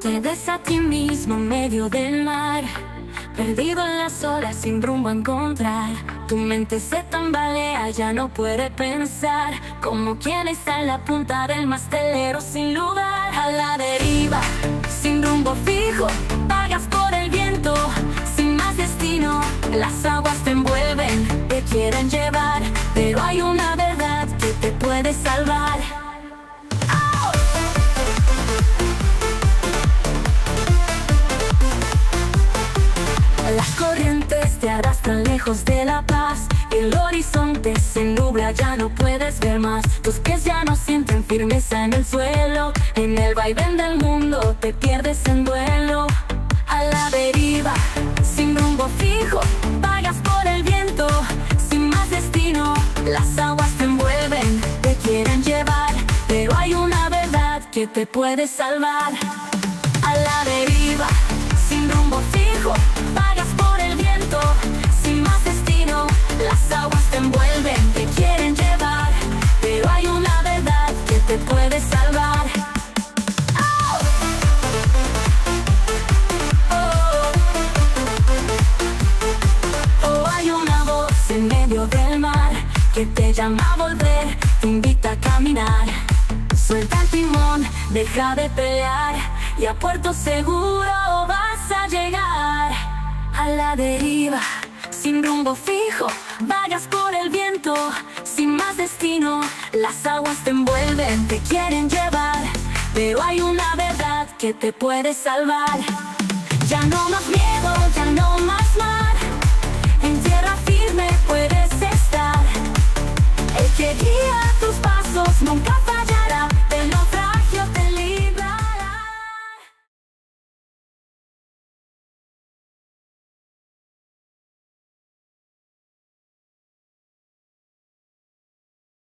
Te ves a ti mismo en medio del mar, perdido en las olas sin rumbo a encontrar. Tu mente se tambalea, ya no puede pensar, como quien está en la punta del mastelero sin lugar. A la deriva, sin rumbo fijo, vagas por el viento, sin más destino. Las aguas te envuelven, te quieren llevar, pero hay una verdad que te puede salvar. Las corrientes te arrastran lejos de la paz, el horizonte se nubla, ya no puedes ver más. Tus pies ya no sienten firmeza en el suelo, en el vaivén del mundo te pierdes en duelo. A la deriva, sin rumbo fijo, vagas por el viento, sin más destino. Las aguas te envuelven, te quieren llevar, pero hay una verdad que te puede salvar. A la deriva, sin rumbo fijo, vagas por el viento, sin más destino. Las aguas te envuelven, te quieren llevar, pero hay una verdad que te puede salvar. Oh. Oh. Oh, hay una voz en medio del mar que te llama a volver, te invita a caminar. Suelta el timón, deja de pelear, y a puerto seguro vas a llegar. A la deriva, sin rumbo fijo, vagas por el viento, sin más destino. Las aguas te envuelven, te quieren llevar, pero hay una verdad que te puede salvar. Ya no más miedo, ya no más mar, en tierra firme puedes estar. El que guía tus pasos nunca falla.